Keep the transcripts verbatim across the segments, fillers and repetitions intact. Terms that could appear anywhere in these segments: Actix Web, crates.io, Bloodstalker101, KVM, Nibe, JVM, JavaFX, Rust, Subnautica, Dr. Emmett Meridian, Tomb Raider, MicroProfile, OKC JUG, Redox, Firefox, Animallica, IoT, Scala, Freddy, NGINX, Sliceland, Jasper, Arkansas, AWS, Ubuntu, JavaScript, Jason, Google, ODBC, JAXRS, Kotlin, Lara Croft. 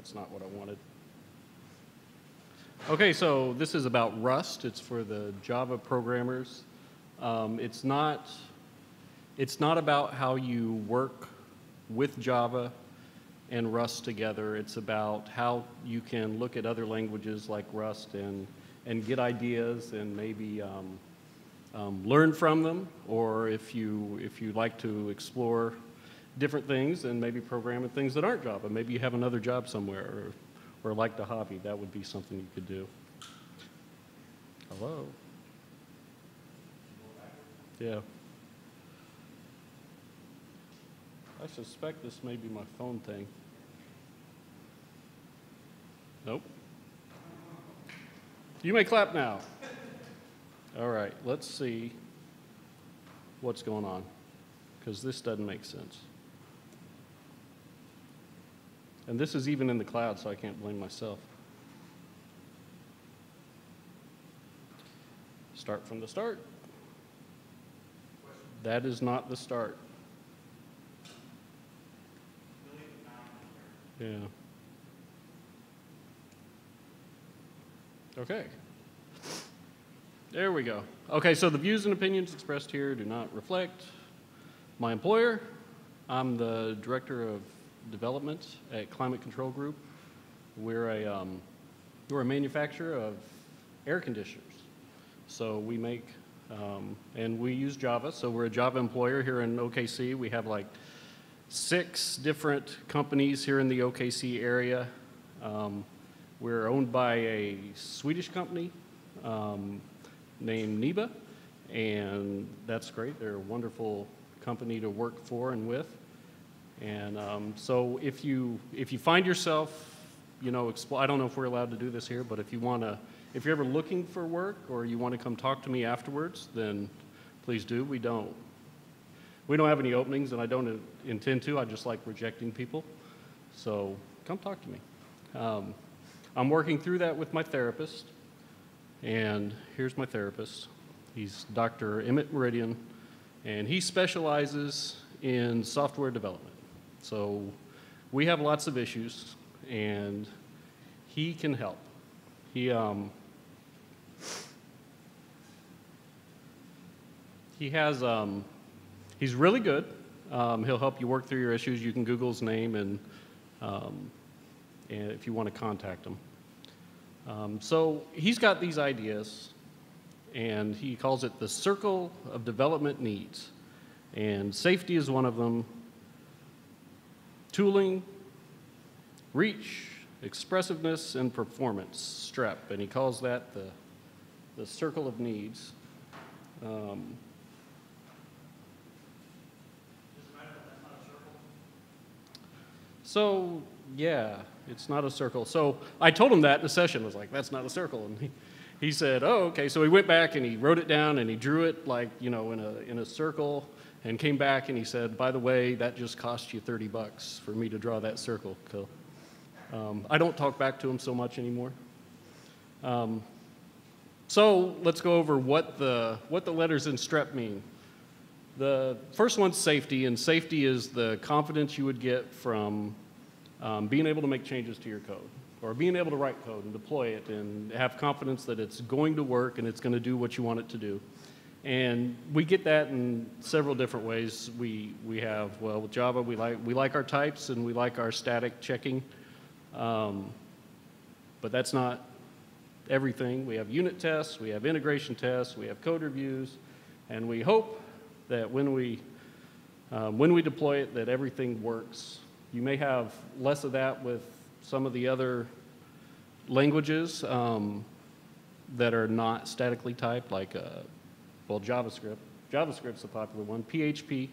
That's not what I wanted. Okay, so this is about Rust. It's for the Java programmers. Um, it's not, it's not about how you work with Java and Rust together. It's about how you can look at other languages like Rust and, and get ideas and maybe um, um, learn from them, or if you, if you like to explore different things and maybe program in things that aren't Java. Maybe you have another job somewhere, or or like the hobby, that would be something you could do. Hello? Yeah. I suspect this may be my phone thing. Nope. You may clap now. All right, let's see what's going on, because this doesn't make sense. And this is even in the cloud, so I can't blame myself. Start from the start. That is not the start. Yeah. Okay. There we go. Okay, so the views and opinions expressed here do not reflect my employer. I'm the director of development at Climate Control Group. We're a, um, we're a manufacturer of air conditioners. So we make, um, and we use Java, so we're a Java employer here in O K C. We have like six different companies here in the O K C area. Um, we're owned by a Swedish company um, named Nibe, and that's great. They're a wonderful company to work for and with. And um, so if you, if you find yourself, you know, I don't know if we're allowed to do this here, but if you want to, if you're ever looking for work or you want to come talk to me afterwards, then please do. We don't, we don't have any openings, and I don't intend to. I just like rejecting people. So come talk to me. Um, I'm working through that with my therapist, and here's my therapist. He's Doctor Emmett Meridian, and he specializes in software development. So we have lots of issues, and he can help. He, um, he has, um, he's really good. Um, he'll help you work through your issues. You can Google his name, and, um, and if you want to contact him. Um, so he's got these ideas, and he calls it the circle of development needs. And safety is one of them. Tooling, reach, expressiveness, and performance, STRIP. And he calls that the, the circle of needs. Um, so, yeah, it's not a circle. So I told him that in a session. I was like, that's not a circle. And he, he said, oh, okay. So he went back and he wrote it down and he drew it like, you know, in a, in a circle. And came back and he said, by the way, that just cost you thirty bucks for me to draw that circle. So, um, I don't talk back to him so much anymore. Um, so let's go over what the, what the letters in STRIP mean. The first one's safety, and safety is the confidence you would get from um, being able to make changes to your code, or being able to write code and deploy it and have confidence that it's going to work and it's going to do what you want it to do. And we get that in several different ways. We, we have, well, with Java, we like, we like our types and we like our static checking. Um, but that's not everything. We have unit tests, we have integration tests, we have code reviews, and we hope that when we, um, when we deploy it, that everything works. You may have less of that with some of the other languages um, that are not statically typed, like uh, Well, JavaScript. JavaScript's a popular one. P H P.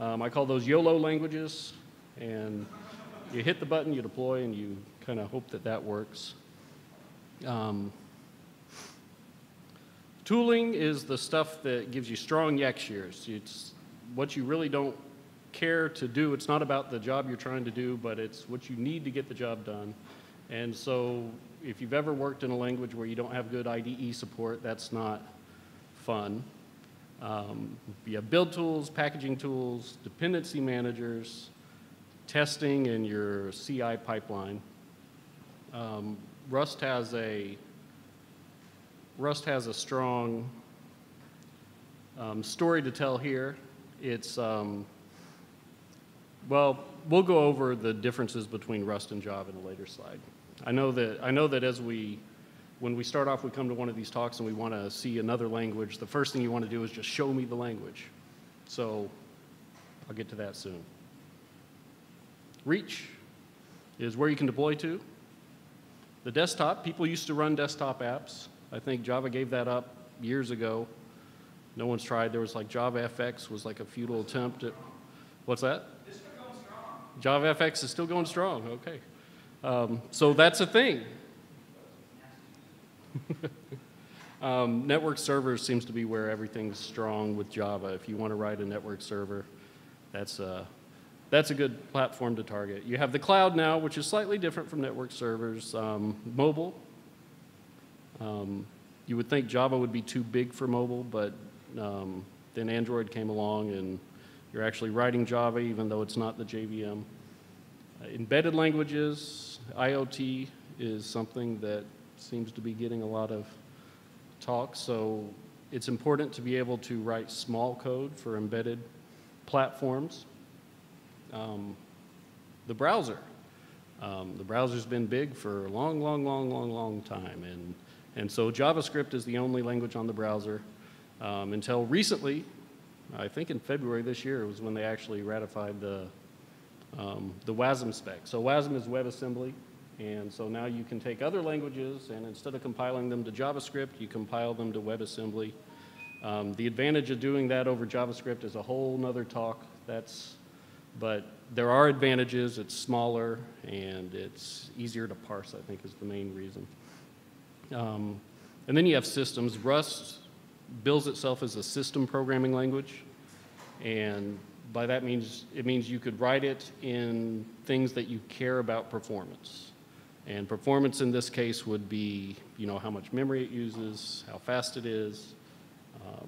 Um, I call those YOLO languages. And you hit the button, you deploy, and you kind of hope that that works. Um, tooling is the stuff that gives you strong JAXRS. It's what you really don't care to do. It's not about the job you're trying to do, but it's what you need to get the job done. And so if you've ever worked in a language where you don't have good I D E support, that's not fun. Um, you have build tools, packaging tools, dependency managers, testing, and your C I pipeline. Um, Rust has a Rust has a strong um, story to tell here. It's um, well, we'll go over the differences between Rust and Java in a later slide. I know that I know that as we when we start off, we come to one of these talks and we want to see another language. The first thing you want to do is just show me the language. So I'll get to that soon. Reach is where you can deploy to. The desktop, people used to run desktop apps. I think Java gave that up years ago. No one's tried. There was like JavaFX was like a futile attempt at, what's that? It's still going strong. JavaFX is still going strong, okay. Um, so that's a thing. um, network servers seems to be where everything's strong with Java. If you want to write a network server, that's a, that's a good platform to target. You have the cloud now, which is slightly different from network servers. Um, mobile, um, you would think Java would be too big for mobile, but um, then Android came along and you're actually writing Java even though it's not the J V M. Uh, embedded languages, IoT is something that seems to be getting a lot of talk, so it's important to be able to write small code for embedded platforms. Um, the browser. Um, the browser's been big for a long, long, long, long, long time, and, and so JavaScript is the only language on the browser um, until recently. I think in February this year was when they actually ratified the, um, the WASM spec. So WASM is WebAssembly. And so now you can take other languages and instead of compiling them to JavaScript, you compile them to WebAssembly. Um, the advantage of doing that over JavaScript is a whole nother talk. That's, but there are advantages. It's smaller and it's easier to parse, I think, is the main reason. Um, and then you have systems. Rust bills itself as a system programming language. And by that means, it means you could write it in things that you care about performance. And performance in this case would be, you know, how much memory it uses, how fast it is, um,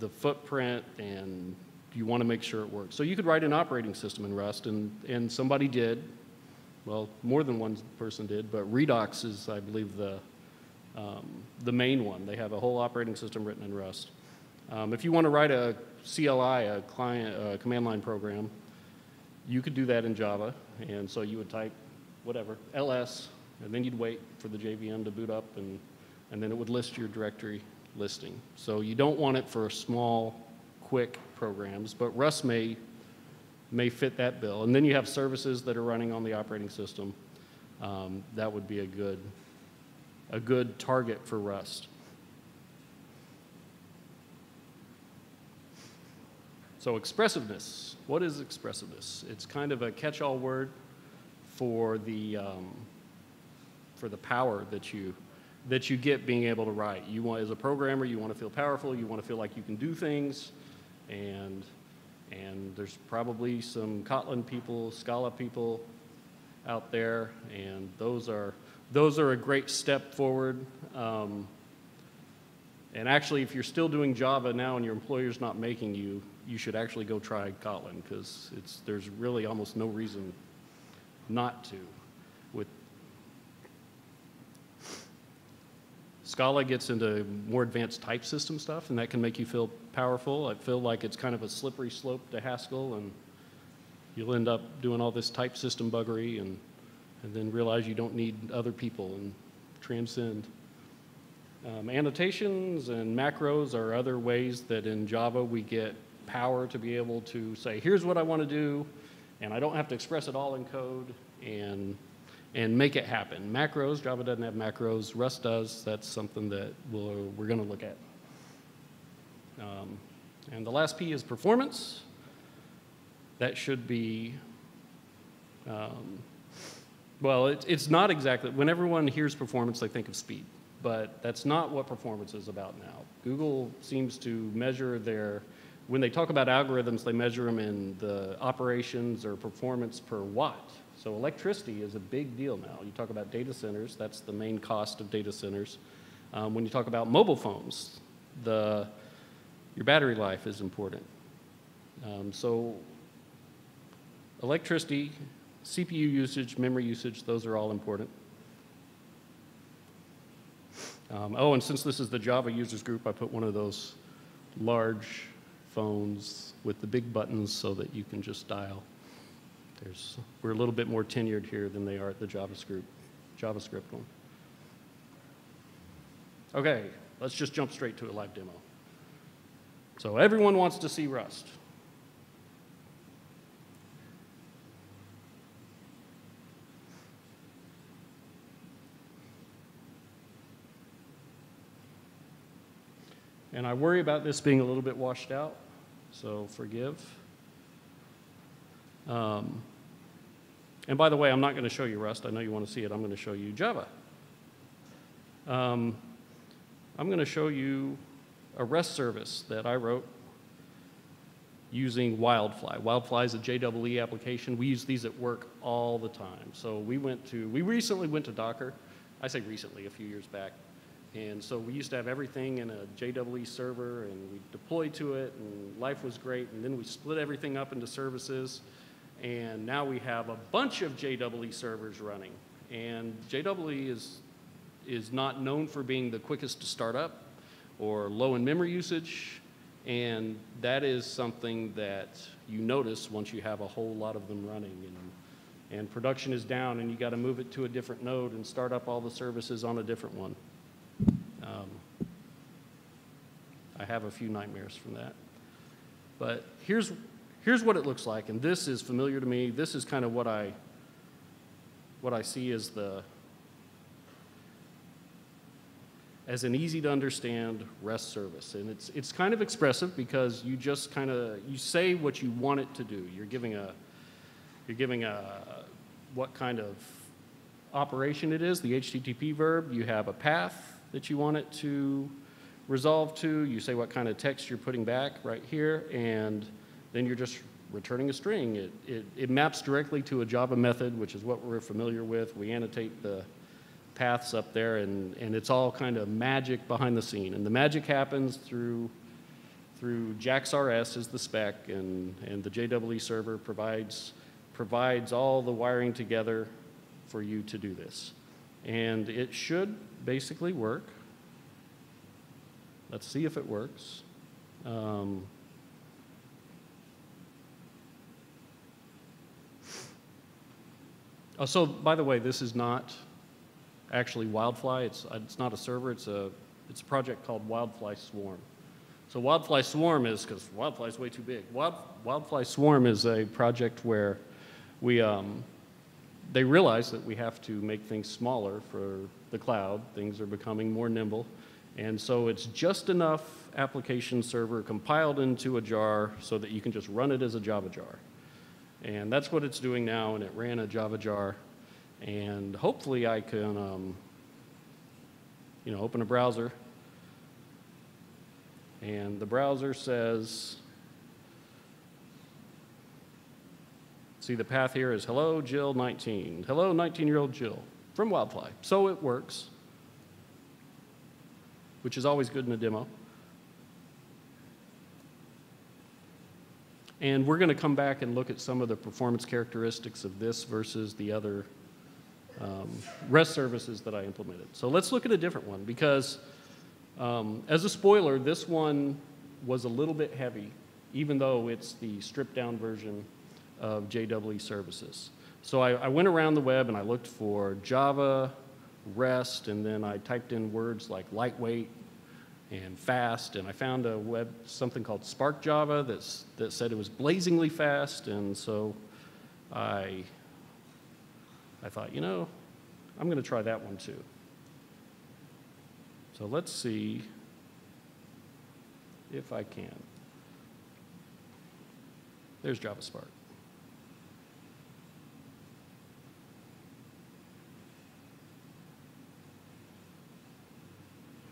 the footprint, and you want to make sure it works. So you could write an operating system in Rust, and, and somebody did. Well, more than one person did, but Redox is, I believe, the, um, the main one. They have a whole operating system written in Rust. Um, if you want to write a C L I, a client, uh, command line program, you could do that in Java, and so you would type whatever, L S, and then you'd wait for the J V M to boot up, and, and then it would list your directory listing. So you don't want it for small, quick programs, but Rust may, may fit that bill. And then you have services that are running on the operating system. Um, that would be a good, a good target for Rust. So expressiveness. What is expressiveness? It's kind of a catch-all word for the um, for the power that you that you get being able to write. You want, as a programmer, you want to feel powerful. You want to feel like you can do things, and and there's probably some Kotlin people, Scala people out there, and those are those are a great step forward. Um, and actually, if you're still doing Java now and your employer's not making you, you should actually go try Kotlin because it's there's really almost no reason not to. With Scala gets into more advanced type system stuff, and that can make you feel powerful. I feel like it's kind of a slippery slope to Haskell, and you'll end up doing all this type system buggery, and and then realize you don't need other people and transcend. Um, annotations and macros are other ways that in Java we get power to be able to say, here's what I want to do. And I don't have to express it all in code and, and make it happen. Macros, Java doesn't have macros. Rust does. That's something that we'll, we're going to look at. Um, and the last P is performance. That should be, um, well, it, it's not exactly, when everyone hears performance, they think of speed. But that's not what performance is about now. Google seems to measure their when they talk about algorithms, they measure them in the operations or performance per watt. So electricity is a big deal now. You talk about data centers, that's the main cost of data centers. Um, when you talk about mobile phones, the, your battery life is important. Um, so electricity, C P U usage, memory usage, those are all important. Um, oh, and since this is the Java users group, I put one of those large phones with the big buttons so that you can just dial. There's, we're a little bit more tenured here than they are at the JavaScript, JavaScript one. Okay, let's just jump straight to a live demo. So everyone wants to see Rust. And I worry about this being a little bit washed out, so forgive. Um, and by the way, I'm not going to show you Rust. I know you want to see it. I'm going to show you Java. Um, I'm going to show you a REST service that I wrote using Wildfly. Wildfly is a J W E application. We use these at work all the time. So we went to, we recently went to Docker. I say recently, a few years back. And so we used to have everything in a J W E server, and we deployed to it, and life was great. And then we split everything up into services, and now we have a bunch of J W E servers running. And J W E is is not known for being the quickest to start up or low in memory usage, and that is something that you notice once you have a whole lot of them running. And, and production is down, and you got to move it to a different node and start up all the services on a different one. Um, I have a few nightmares from that. But here's, here's what it looks like, and this is familiar to me. This is kind of what I, what I see as the, as an easy to understand REST service. And it's, it's kind of expressive because you just kind of, you say what you want it to do. You're giving a, you're giving a, what kind of operation it is, the H T T P verb. You have a path that you want it to resolve to. You say what kind of text you're putting back right here, and then you're just returning a string. It, it, it maps directly to a Java method, which is what we're familiar with. We annotate the paths up there, and, and it's all kind of magic behind the scene. And the magic happens through, through J A X R S is the spec, and, and the J W E server provides, provides all the wiring together for you to do this. And it should basically work. Let's see if it works. Um, oh, so by the way, this is not actually Wildfly. It's it's not a server. It's a it's a project called Wildfly Swarm. So Wildfly Swarm is because Wildfly is way too big. Wild, Wildfly Swarm is a project where we. Um, They realize that we have to make things smaller for the cloud. Things are becoming more nimble. And so it's just enough application server compiled into a jar so that you can just run it as a Java jar. And that's what it's doing now, and it ran a Java jar. And hopefully I can um, you know, open a browser. And the browser says, see the path here is hello, Jill, nineteen. Hello, nineteen-year-old Jill from Wildfly. So it works, which is always good in a demo. And we're going to come back and look at some of the performance characteristics of this versus the other um, REST services that I implemented. So let's look at a different one because, um, as a spoiler, this one was a little bit heavy, even though it's the stripped-down version of J W E services. So I, I went around the web and I looked for Java, REST, and then I typed in words like lightweight and fast, and I found a web, something called Spark Java that's, that said it was blazingly fast, and so I, I thought, you know, I'm gonna try that one too. So let's see if I can. There's Java Spark.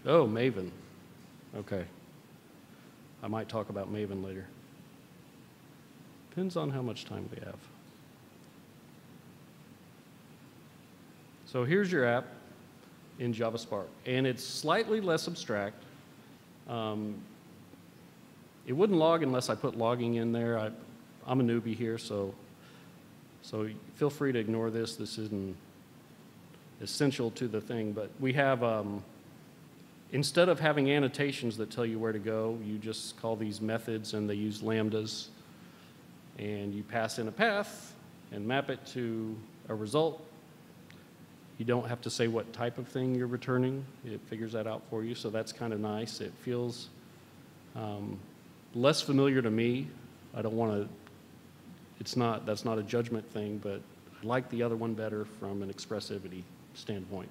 Oh, Maven. Okay. I might talk about Maven later. Depends on how much time we have. So here's your app in Java Spark. And it's slightly less abstract. Um, it wouldn't log unless I put logging in there. I, I'm a newbie here, so, so feel free to ignore this. This isn't essential to the thing. But we have... Um, Instead of having annotations that tell you where to go, you just call these methods, and they use lambdas. And you pass in a path and map it to a result. You don't have to say what type of thing you're returning. It figures that out for you, so that's kind of nice. It feels um, less familiar to me. I don't want to, it's not, that's not a judgment thing, but I like the other one better from an expressivity standpoint.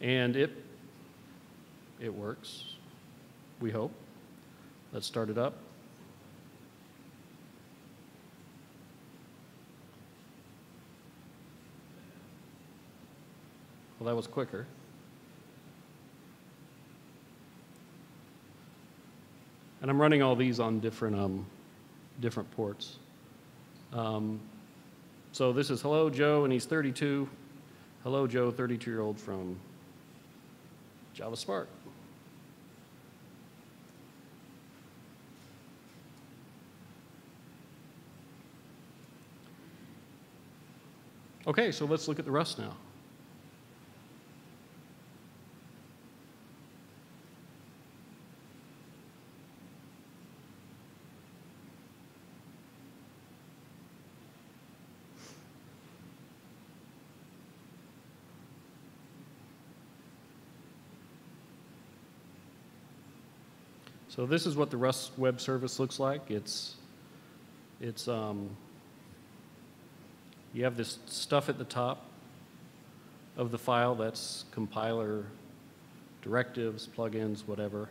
And it, it works, we hope. Let's start it up. Well, that was quicker. And I'm running all these on different, um, different ports. Um, so this is hello, Joe, and he's thirty-two. Hello, Joe, thirty-two-year-old from Java Spark. OK, so let's look at the Rust now. So this is what the Rust web service looks like. It's, it's um, you have this stuff at the top of the file. That's compiler, directives, plugins, whatever.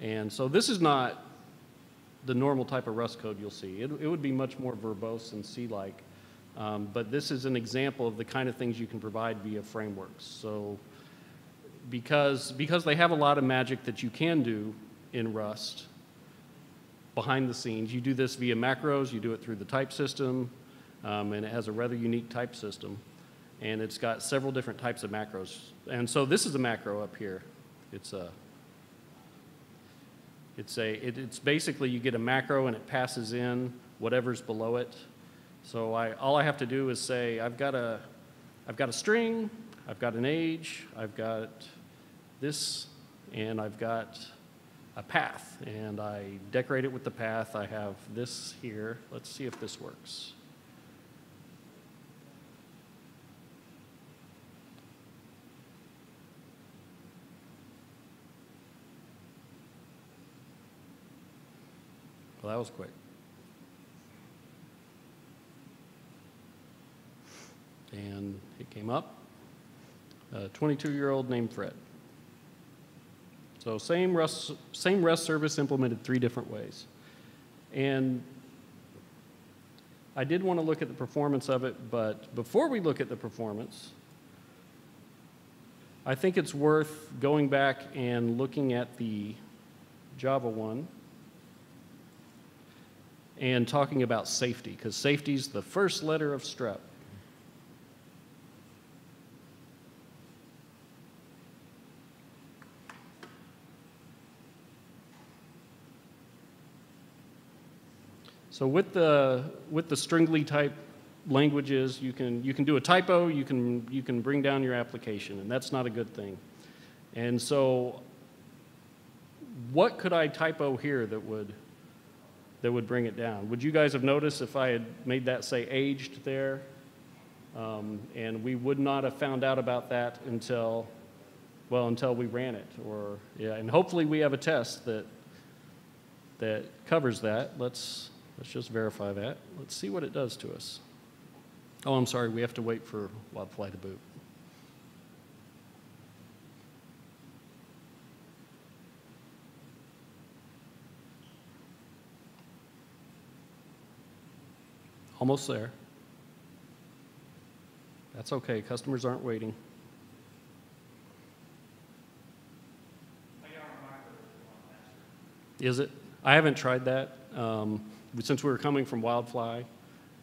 And so this is not the normal type of Rust code you'll see. It, it would be much more verbose and C-like. Um, but this is an example of the kind of things you can provide via frameworks. So because, because they have a lot of magic that you can do in Rust, behind the scenes. You do this via macros, you do it through the type system, um, and it has a rather unique type system. And it's got several different types of macros. And so this is a macro up here. It's a, it's a, it, it's basically you get a macro and it passes in whatever's below it. So I, all I have to do is say, I've got a, I've got a string, I've got an age, I've got this, and I've got a path, and I decorate it with the path. I have this here. Let's see if this works. Well, that was quick. And it came up. A twenty-two-year-old named Fred. So same Rust, same Rust service implemented three different ways. And I did want to look at the performance of it, but before we look at the performance, I think it's worth going back and looking at the Java one and talking about safety, because safety's the first letter of strep. So with the with the stringly type languages, you can you can do a typo, you can you can bring down your application, and that's not a good thing. And so, what could I typo here that would that would bring it down? Would you guys have noticed if I had made that say aged there, um, and we would not have found out about that until well until we ran it, or yeah, and hopefully we have a test that that covers that. Let's. Let's just verify that. Let's see what it does to us. Oh, I'm sorry, we have to wait for Wildfly to boot. Almost there. That's okay, customers aren't waiting. Is it? I haven't tried that. Um, Since we were coming from Wildfly,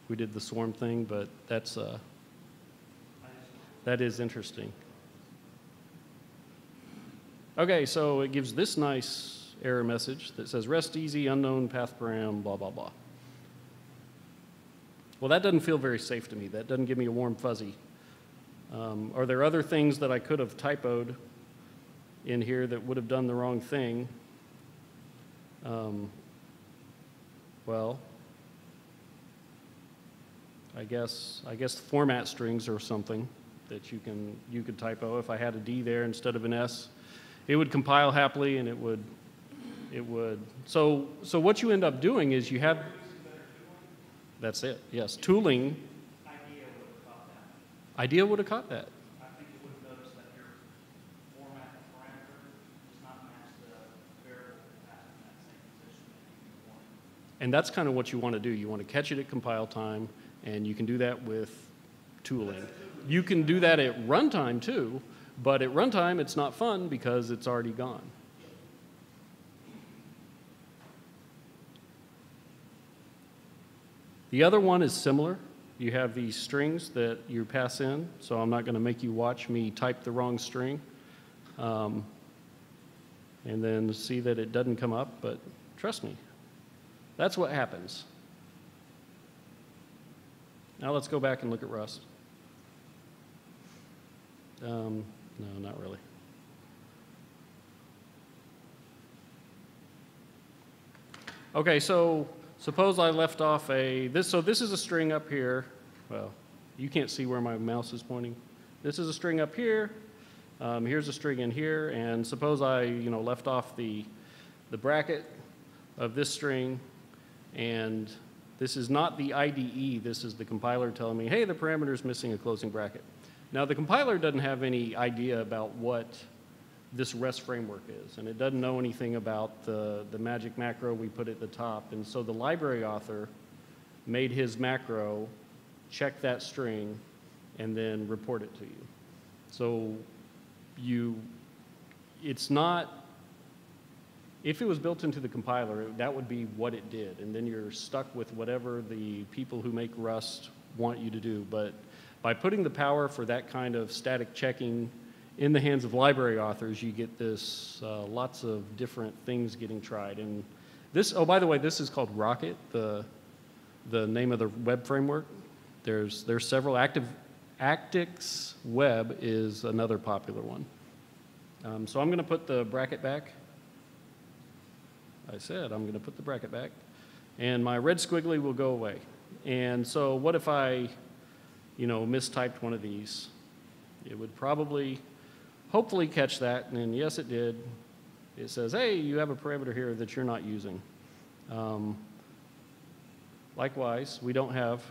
we did the swarm thing, but that's uh, that is interesting. Okay, so it gives this nice error message that says rest easy, unknown path param, blah blah blah. Well, that doesn't feel very safe to me. That doesn't give me a warm fuzzy. Um, are there other things that I could have typoed in here that would have done the wrong thing, um, well, I guess I guess format strings or something that you can you could typo. If I had a D there instead of an S, it would compile happily, and it would it would. So so what you end up doing is you have. That's it. Yes, tooling. Idea would have caught that. Idea would have caught that. I think it would have noticed that your format parameter does not match the variable that has in that same position that you want. And that's kind of what you want to do. You want to catch it at compile time, and you can do that with tooling. You can do that at runtime too, but at runtime it's not fun because it's already gone. The other one is similar. You have these strings that you pass in, so I'm not going to make you watch me type the wrong string. Um, and then see that it doesn't come up, but trust me, that's what happens. Now let's go back and look at Rust. Um, no, not really. Okay, so suppose I left off a, this, so this is a string up here. Well, you can't see where my mouse is pointing. This is a string up here. Um, here's a string in here. And suppose I, you know, left off the, the bracket of this string. And this is not the I D E. This is the compiler telling me, hey, the parameter's missing a closing bracket. Now, the compiler doesn't have any idea about what this REST framework is, and it doesn't know anything about the, the magic macro we put at the top, and so the library author made his macro check that string and then report it to you. So you, it's not, if it was built into the compiler, it, that would be what it did, and then you're stuck with whatever the people who make Rust want you to do, but by putting the power for that kind of static checking in the hands of library authors, you get this uh, lots of different things getting tried. And this, oh, by the way, this is called Rocket, the, the name of the web framework. There's, there's several. Active, Actix Web is another popular one. Um, so I'm going to put the bracket back. I said I'm going to put the bracket back. And my red squiggly will go away. And so what if I, you know, mistyped one of these? It would probably, hopefully catch that, and then yes, it did. It says, hey, you have a parameter here that you're not using. Um, likewise, we don't have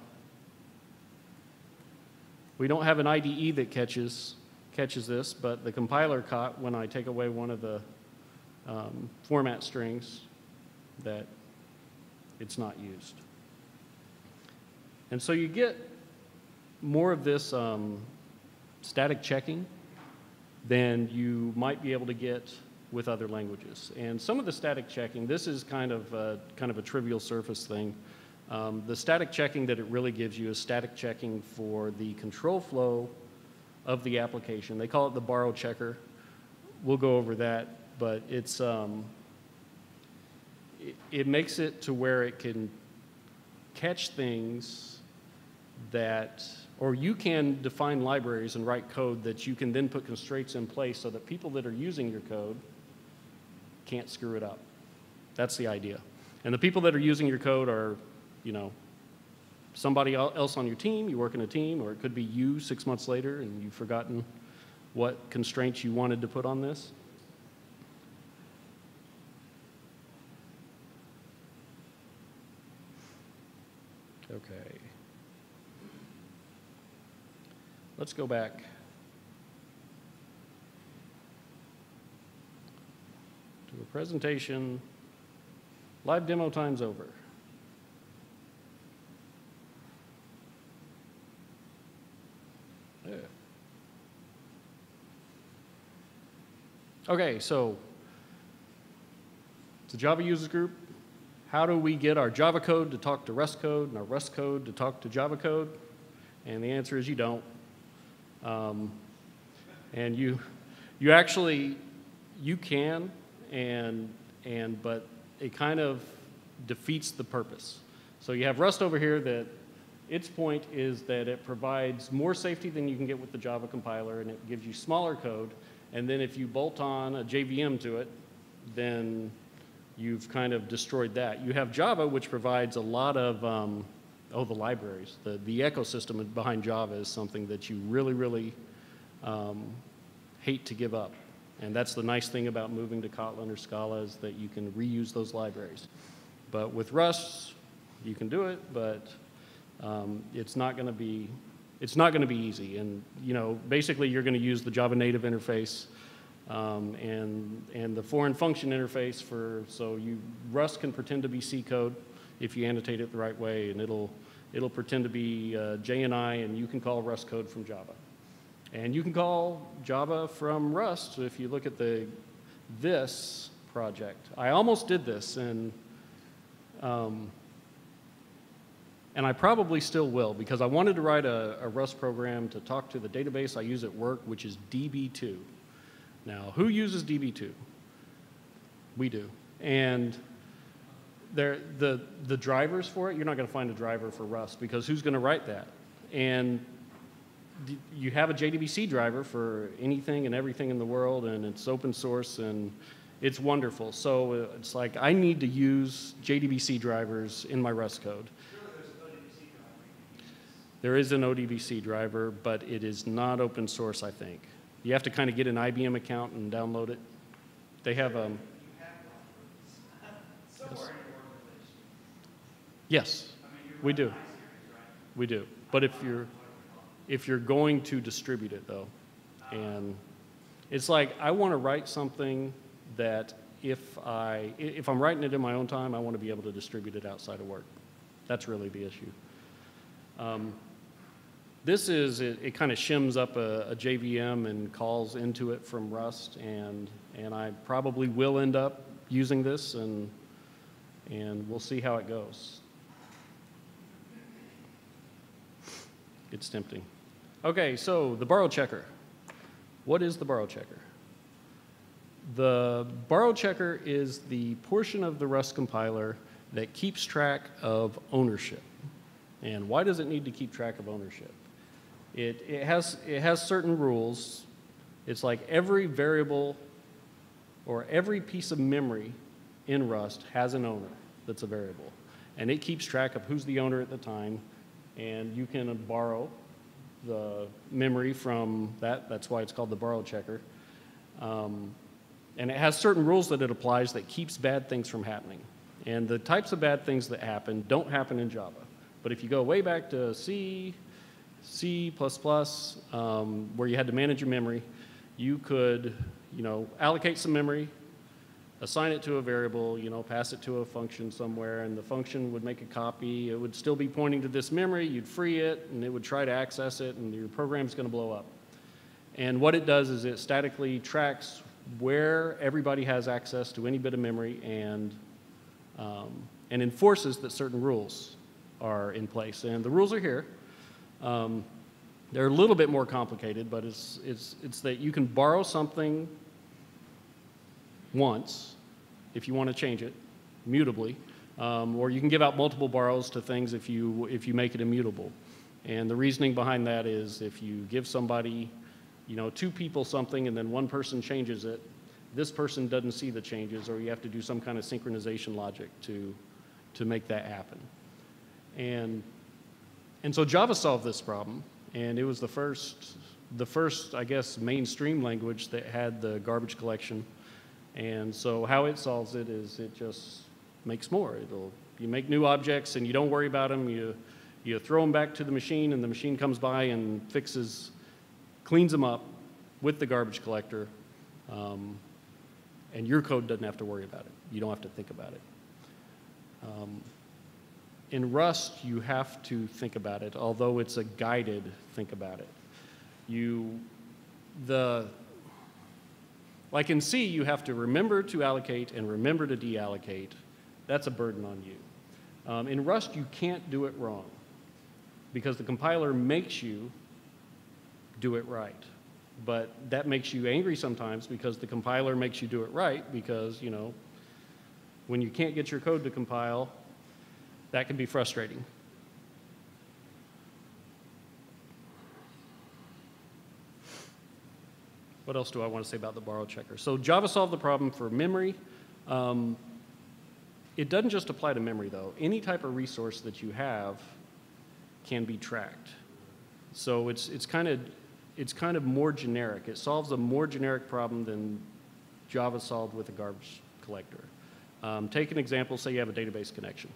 we don't have an I D E that catches catches this, but the compiler caught when I take away one of the um, format strings that it's not used. And so you get more of this um, static checking than you might be able to get with other languages. And some of the static checking, this is kind of a, kind of a trivial surface thing. Um, the static checking that it really gives you is static checking for the control flow of the application. They call it the borrow checker. We'll go over that, but it's um, it, it makes it to where it can catch things that, or you can define libraries and write code that you can then put constraints in place so that people that are using your code can't screw it up. That's the idea. And the people that are using your code are, you know, somebody else on your team, you work in a team, or it could be you six months later and you've forgotten what constraints you wanted to put on this. Okay. Let's go back. To a presentation. Live demo time's over. Yeah. Okay, so it's a Java users group. How do we get our Java code to talk to Rust code and our Rust code to talk to Java code? And the answer is you don't. Um, and you, you actually, you can, and, and, but it kind of defeats the purpose. So you have Rust over here that its point is that it provides more safety than you can get with the Java compiler, and it gives you smaller code, And then if you bolt on a J V M to it, then you've kind of destroyed that. You have Java, which provides a lot of, um, oh, the libraries. The, the ecosystem behind Java is something that you really, really um, hate to give up. And that's the nice thing about moving to Kotlin or Scala, is that you can reuse those libraries. But with Rust, you can do it, but um, it's not going to be it's not going to be easy. And you know, basically, you're going to use the Java native interface um, and and the foreign function interface for so you Rust can pretend to be C code if you annotate it the right way, and it'll it'll pretend to be uh, J N I, and you can call Rust code from Java. And you can call Java from Rust. So if you look at the this project, I almost did this, and um, and I probably still will, because I wanted to write a, a Rust program to talk to the database I use at work, which is D B two. Now, who uses D B two? We do, and there the the drivers for it. You're not going to find a driver for Rust, because who's going to write that? And you have a J D B C driver for anything and everything in the world, and it's open source, and it's wonderful. So it's like, I need to use J D B C drivers in my Rust code. There is an O D B C driver, but it is not open source, I think. You have to kind of get an I B M account and download it. They have a... Um, yes, yes we do. We do. But if you're... If you're going to distribute it, though, and it's like, I want to write something that if, I, if I'm writing it in my own time, I want to be able to distribute it outside of work. That's really the issue. Um, this is, it, it kind of shims up a, a J V M and calls into it from Rust, and, and I probably will end up using this, and, and we'll see how it goes. It's tempting. Okay, so the borrow checker. What is the borrow checker? The borrow checker is the portion of the Rust compiler that keeps track of ownership. And why does it need to keep track of ownership? It, it, has, it has certain rules. It's like every variable or every piece of memory in Rust has an owner that's a variable. And it keeps track of who's the owner at the time. And you can borrow the memory from that. That's why it's called the borrow checker. Um, and it has certain rules that it applies that keeps bad things from happening. And the types of bad things that happen don't happen in Java. But if you go way back to C, C plus plus, um, where you had to manage your memory, you could, you know, allocate some memory, assign it to a variable, you know, pass it to a function somewhere, and the function would make a copy. It would still be pointing to this memory. You'd free it, and it would try to access it, and your program's going to blow up. And what it does is it statically tracks where everybody has access to any bit of memory, and, um, and enforces that certain rules are in place. And the rules are here. Um, they're a little bit more complicated, but it's, it's, it's that you can borrow something once, if you want to change it mutably, um, or you can give out multiple borrows to things if you if you make it immutable. And the reasoning behind that is, if you give somebody, you know, two people something, and then one person changes it, this person doesn't see the changes, or you have to do some kind of synchronization logic to to make that happen. And and so Java solved this problem, and it was the first the first I guess mainstream language that had the garbage collection. And so how it solves it is it just makes more. It'll, you make new objects, and you don't worry about them. You, you throw them back to the machine, and the machine comes by and fixes, cleans them up with the garbage collector. Um, and your code doesn't have to worry about it. You don't have to think about it. Um, in Rust, you have to think about it, although it's a guided think about it. You, the... Like in C, you have to remember to allocate and remember to deallocate. That's a burden on you. Um, in Rust, you can't do it wrong, because the compiler makes you do it right. But that makes you angry sometimes, because the compiler makes you do it right, because, you know, when you can't get your code to compile, that can be frustrating. what else do I want to say about the borrow checker? So Java solved the problem for memory. Um, it doesn't just apply to memory, though. Any type of resource that you have can be tracked. So it's, it's, kind of, it's kind of more generic. It solves a more generic problem than Java solved with a garbage collector. Um, take an example, say you have a database connection,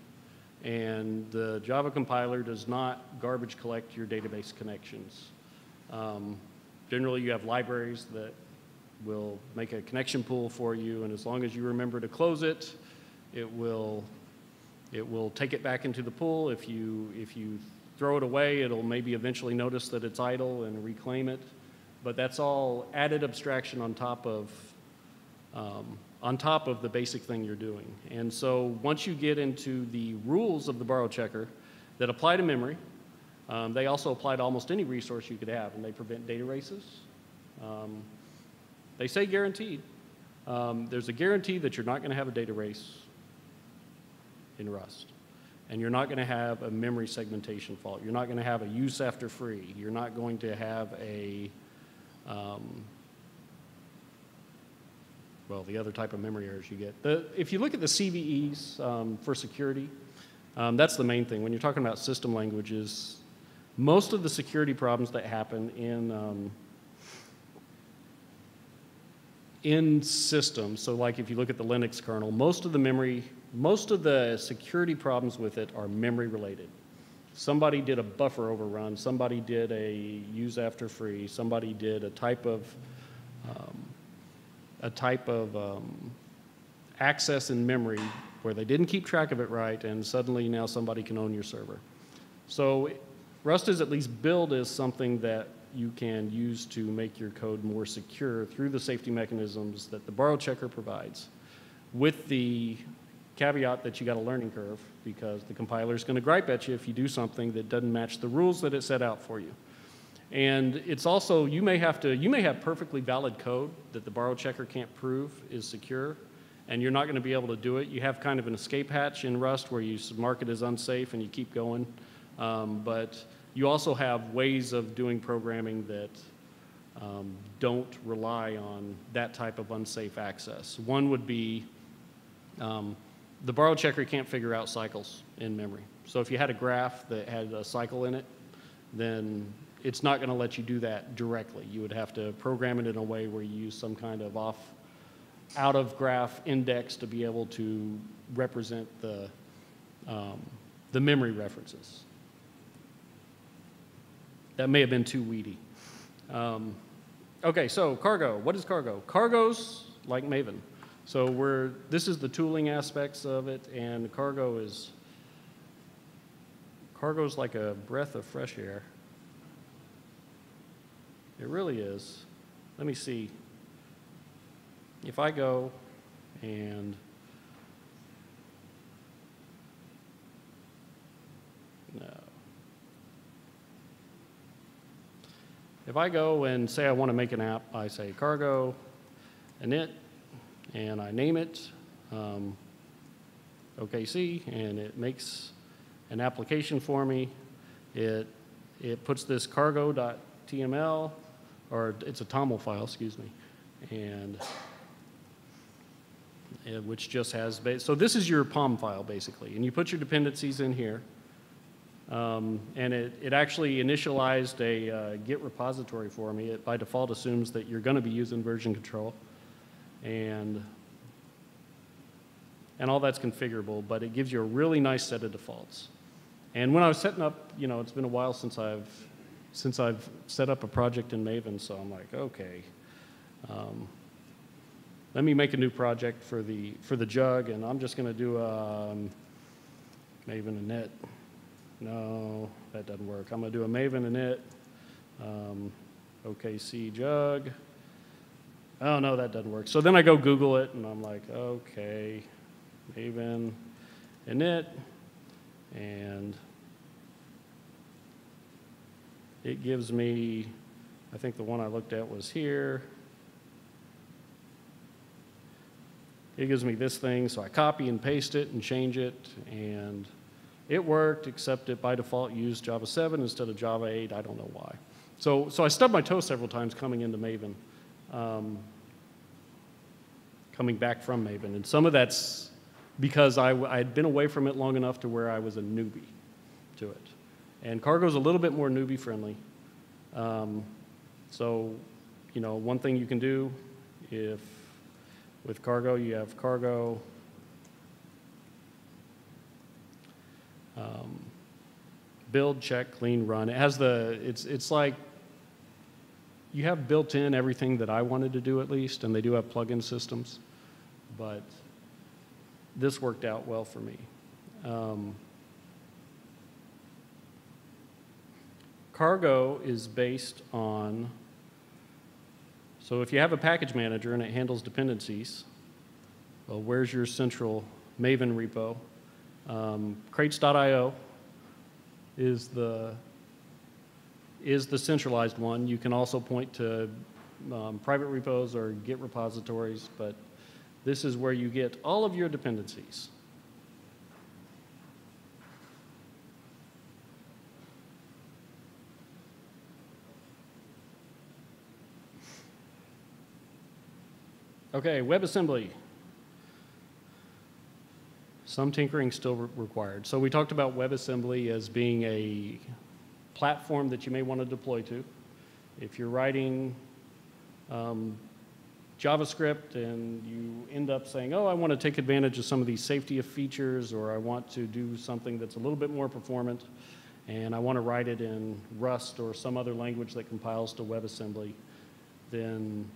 and the Java compiler does not garbage collect your database connections. Um, generally, you have libraries that will make a connection pool for you, and as long as you remember to close it, it will, it will take it back into the pool. If you, if you throw it away, it'll maybe eventually notice that it's idle and reclaim it. But that's all added abstraction on top of, um, on top of the basic thing you're doing. And so once you get into the rules of the borrow checker that apply to memory, um, they also apply to almost any resource you could have, and they prevent data races. Um, they say guaranteed. Um, there's a guarantee that you're not going to have a data race in Rust. And you're not going to have a memory segmentation fault. You're not going to have a use after free. You're not going to have a, um, well, the other type of memory errors you get. The, if you look at the C V Es um, for security, um, that's the main thing. When you're talking about system languages, most of the security problems that happen in, um, in systems, so like if you look at the Linux kernel, most of the memory Most of the security problems with it are memory related. Somebody did a buffer overrun, somebody did a use after free, somebody did a type of, um, a type of um, access in memory where they didn't keep track of it right, and suddenly now somebody can own your server. So Rust is at least billed as something that you can use to make your code more secure through the safety mechanisms that the borrow checker provides, with the caveat that you got a learning curve, because the compiler is going to gripe at you if you do something that doesn't match the rules that it set out for you. And it's also, you may have to, you may have perfectly valid code that the borrow checker can't prove is secure, and you're not going to be able to do it. You have kind of an escape hatch in Rust where you mark it as unsafe and you keep going. Um, but you also have ways of doing programming that um, don't rely on that type of unsafe access. One would be, um, the borrow checker can't figure out cycles in memory. So if you had a graph that had a cycle in it, then it's not going to let you do that directly. You would have to program it in a way where you use some kind of off, out of graph index to be able to represent the, um, the memory references. That may have been too weedy. Um, okay, so cargo. What is cargo? Cargo's like Maven. So we're, this is the tooling aspects of it, and cargo is, cargo's like a breath of fresh air. It really is. Let me see. If I go and, no. If I go and say I want to make an app, I say cargo init, and I name it um, O K C, and it makes an application for me. It, it puts this cargo dot T M L, or it's a toml file, excuse me, and, and which just has, so this is your pom file basically, and you put your dependencies in here, um, and it, it actually initialized a uh, Git repository for me. It by default assumes that you're gonna be using version control. And, and all that's configurable, but it gives you a really nice set of defaults. And when I was setting up, you know, it's been a while since I've, since I've set up a project in Maven, so I'm like, okay, um, let me make a new project for the, for the jug, and I'm just gonna do um, Maven init. No, that doesn't work. I'm gonna do a Maven init, um, O K C jug. Oh, no, that doesn't work. So then I go Google it, and I'm like, okay, Maven init, and it gives me, I think the one I looked at was here. It gives me this thing, so I copy and paste it and change it, and it worked, except it by default used Java seven instead of Java eight. I don't know why. So, so I stubbed my toe several times coming into Maven. um, coming back from Maven. And some of that's because I, I had been away from it long enough to where I was a newbie to it. And Cargo's a little bit more newbie friendly. Um, so, you know, one thing you can do if with Cargo, you have Cargo um, build, check, clean, run. It has the, it's, it's like you have built in everything that I wanted to do at least, and they do have plug-in systems, but this worked out well for me. Um, Cargo is based on, so if you have a package manager and it handles dependencies, well, where's your central Maven repo? Um, crates dot i o is the, is the centralized one. You can also point to um, private repos or Git repositories, but this is where you get all of your dependencies. Okay, WebAssembly. Some tinkering still re required. So we talked about WebAssembly as being a platform that you may want to deploy to. If you're writing um, JavaScript and you end up saying, oh, I want to take advantage of some of these safety of features, or I want to do something that's a little bit more performant, and I want to write it in Rust or some other language that compiles to WebAssembly, then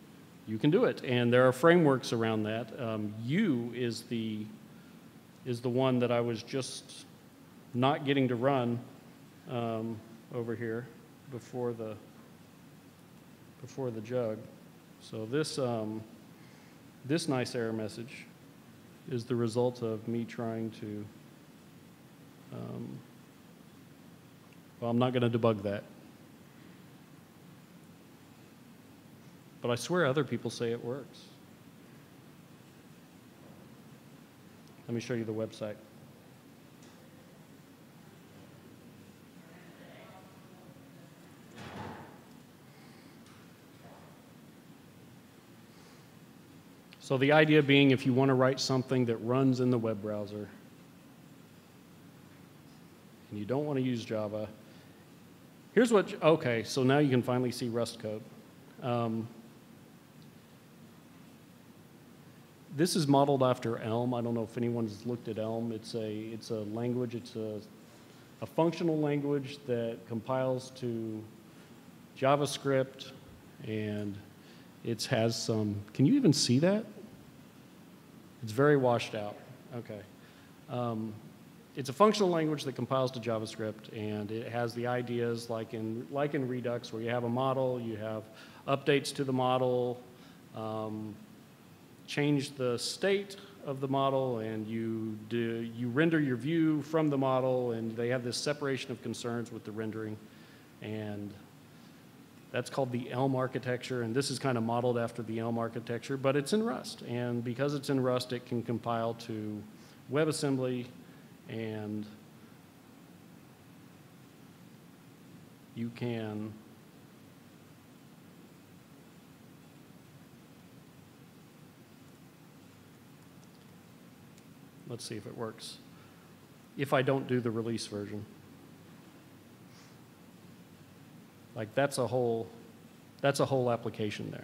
you can do it. And there are frameworks around that. Um, U is the, is the one that I was just not getting to run um, over here before the, before the jug. So this, um, this nice error message is the result of me trying to, um, well, I'm not going to debug that. But I swear other people say it works. Let me show you the website. So the idea being, if you want to write something that runs in the web browser and you don't want to use Java, here's what, okay, so now you can finally see Rust code. Um, this is modeled after Elm. I don't know if anyone's looked at Elm. It's a, it's a language, it's a, a functional language that compiles to JavaScript, and it has some, can you even see that? It's very washed out. Okay. Um, it's a functional language that compiles to JavaScript, and it has the ideas like in, like in Redux, where you have a model, you have updates to the model, um, change the state of the model, and you, do, you render your view from the model, and they have this separation of concerns with the rendering. And that's called the Elm architecture, and this is kind of modeled after the Elm architecture, but it's in Rust. And because it's in Rust, it can compile to WebAssembly, and you can let's see if it works. If I don't do the release version. Like that's a whole, that's a whole application there.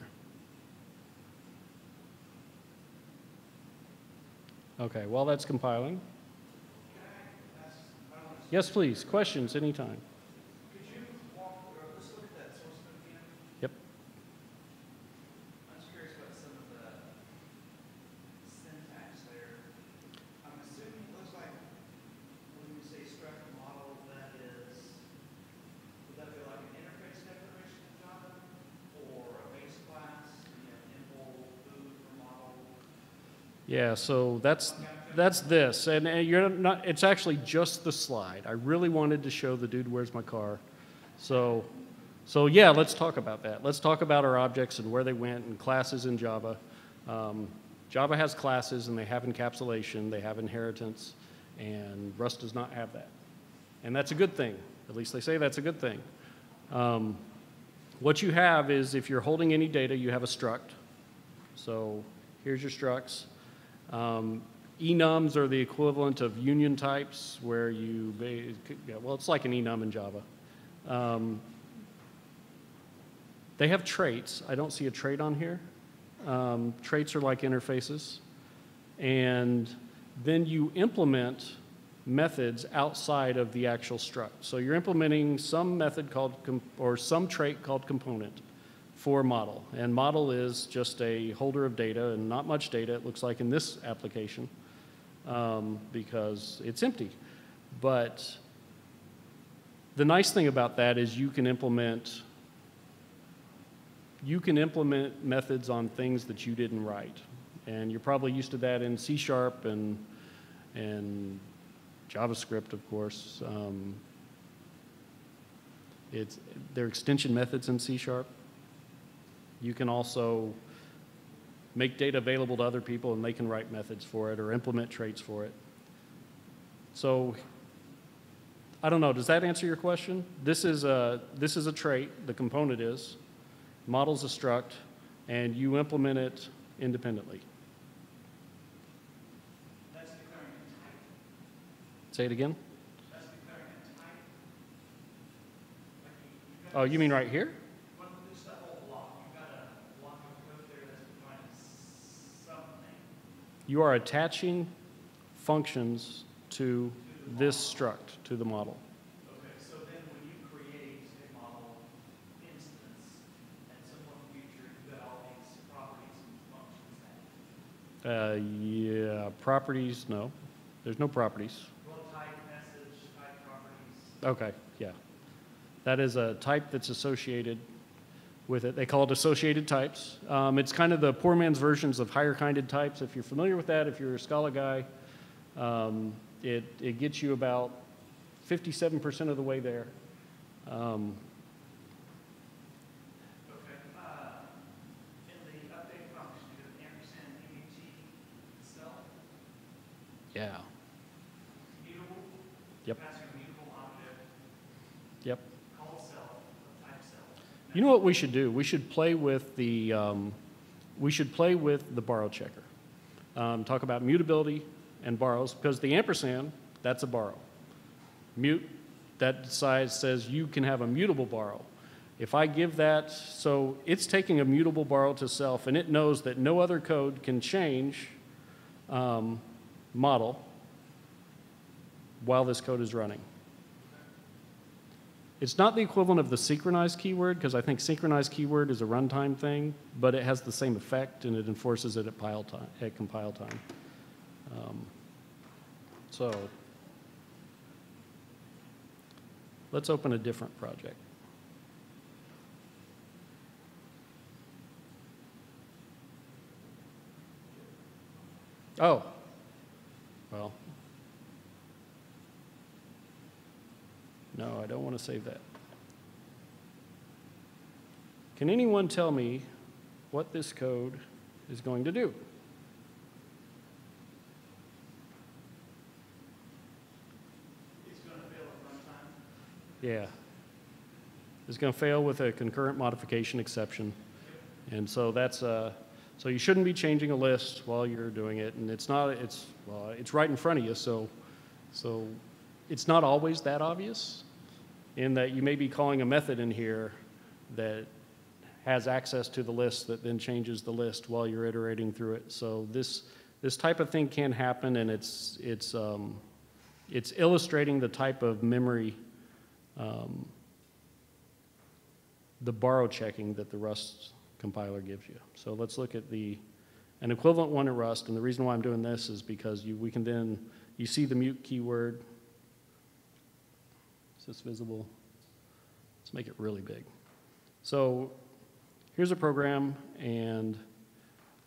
Okay, while that's compiling. Yes, please. Questions anytime. Could you walk or let's look at that source code again? Yep. I'm just curious about some of the syntax there. I'm assuming it looks like when you say struct the model, that is, would that be like an interface declaration in Java or a base class, you know, import, boot, or model? Yeah, so that's That's this, and, and you're not, it's actually just the slide. I really wanted to show the dude, where's my car? So, so yeah, let's talk about that. Let's talk about our objects and where they went and classes in Java. Um, Java has classes, and they have encapsulation, they have inheritance, and Rust does not have that. And that's a good thing. At least they say that's a good thing. Um, what you have is, if you're holding any data, you have a struct. So here's your structs. Um, enums are the equivalent of union types, where you, well, it's like an enum in Java. Um, they have traits. I don't see a trait on here. Um, traits are like interfaces. And then you implement methods outside of the actual struct. So you're implementing some method called, comp or some trait called component for model. And model is just a holder of data, and not much data, it looks like in this application, um, because it's empty. But the nice thing about that is you can implement, you can implement methods on things that you didn't write. And you're probably used to that in C Sharp and, and JavaScript, of course. Um, it's, there are extension methods in C Sharp. You can also make data available to other people and they can write methods for it or implement traits for it. So, I don't know, does that answer your question? This is a, this is a trait, the component is, model's a struct, and you implement it independently. That's declaring a type. Say it again? That's declaring a type. Like you, oh, you mean right here? Well, there's that whole block. You've got a block of code there that's defined as something. You are attaching functions to, to this model. struct, to the model. Okay, so then when you create a model instance at some point in the future, you've got all these properties. Uh, yeah, properties, no. There's no properties. Well, type, message, type properties. Okay, yeah. That is a type that's associated with it. They call it associated types. Um, it's kind of the poor man's versions of higher-kinded types. If you're familiar with that, if you're a Scala guy, um, it, it gets you about fifty-seven percent of the way there. Um, Yeah. Mutable. Yep. Mutable object. Yep. Call cell, type cell. You know what we should do? We should play with the um, we should play with the borrow checker. Um, talk about mutability and borrows, because the ampersand, that's a borrow. Mute, that size says you can have a mutable borrow. If I give that, so it's taking a mutable borrow to self, and it knows that no other code can change. Um, model while this code is running. It's not the equivalent of the synchronized keyword, because I think synchronized keyword is a runtime thing, but it has the same effect and it enforces it at, pile time, at compile time. Um, so let's open a different project. Oh. Well, no, I don't want to save that. Can anyone tell me what this code is going to do? It's going to fail at runtime. Yeah. It's going to fail with a concurrent modification exception. And so that's a... So you shouldn't be changing a list while you're doing it, and it's not, it's, well, it's right in front of you, so, so it's not always that obvious, in that you may be calling a method in here that has access to the list that then changes the list while you're iterating through it. So this, this type of thing can happen, and it's, it's, um, it's illustrating the type of memory, um, the borrow checking that the Rust compiler gives you. So let's look at the, an equivalent one in Rust, and the reason why I'm doing this is because you, we can then, you see the mute keyword. Is this visible? Let's make it really big. So here's a program, and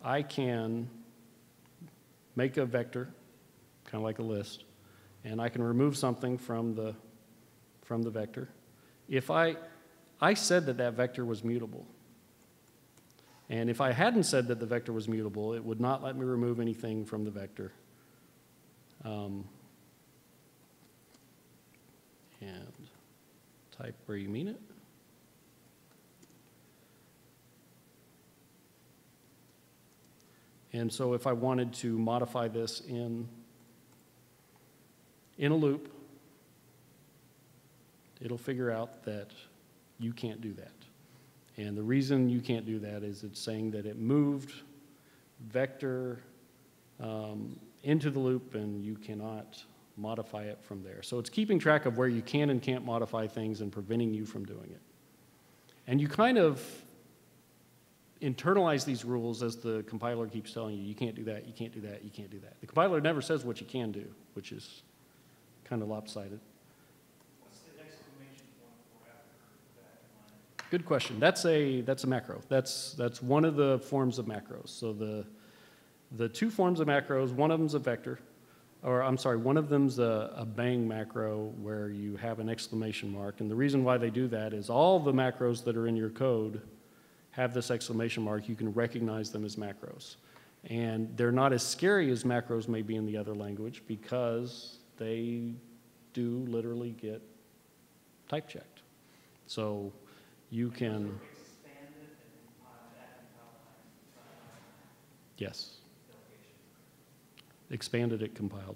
I can make a vector, kind of like a list, and I can remove something from the, from the vector. If I, I said that that vector was mutable. And if I hadn't said that the vector was mutable, it would not let me remove anything from the vector. Um, and type where you mean it. And so if I wanted to modify this in, in a loop, it'll figure out that you can't do that. And the reason you can't do that is it's saying that it moved vector um, into the loop and you cannot modify it from there. So it's keeping track of where you can and can't modify things and preventing you from doing it. And you kind of internalize these rules as the compiler keeps telling you, you can't do that, you can't do that, you can't do that. The compiler never says what you can do, which is kind of lopsided. What's the exclamation point for after that? Good question. That's a, that's a macro. That's, that's one of the forms of macros. So the, the two forms of macros, one of them's a vector, or I'm sorry, one of them's a, a bang macro where you have an exclamation mark. And the reason why they do that is all the macros that are in your code have this exclamation mark. You can recognize them as macros. And they're not as scary as macros may be in the other language because they do literally get type checked. So you can... Yes. Expanded at compile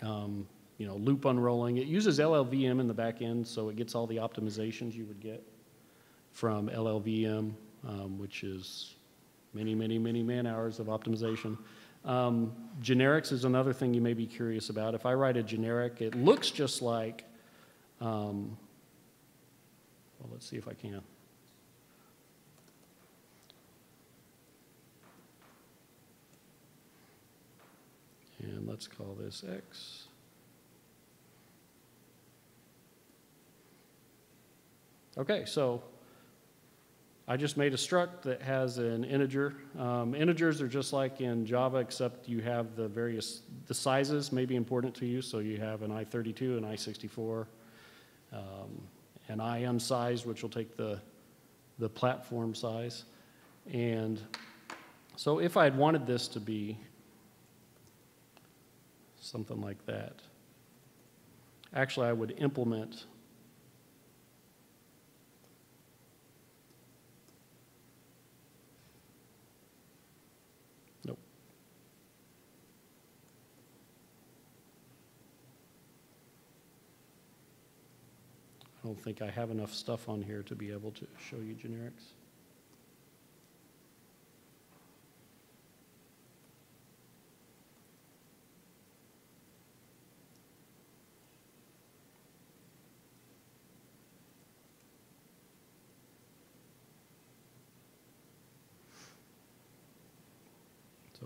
time. Um, you know, loop unrolling. It uses L L V M in the back end, so it gets all the optimizations you would get from L L V M, um, which is many, many, many man hours of optimization. Um, generics is another thing you may be curious about. If I write a generic, it looks just like, um, well, let's see if I can. And let's call this X. Okay, so I just made a struct that has an integer. Um, integers are just like in Java, except you have the various, the sizes may be important to you. So you have an I thirty-two, an I sixty-four, um, an I unsized, which will take the, the platform size. And so if I had wanted this to be something like that. Actually, I would implement nope. I don't think I have enough stuff on here to be able to show you generics.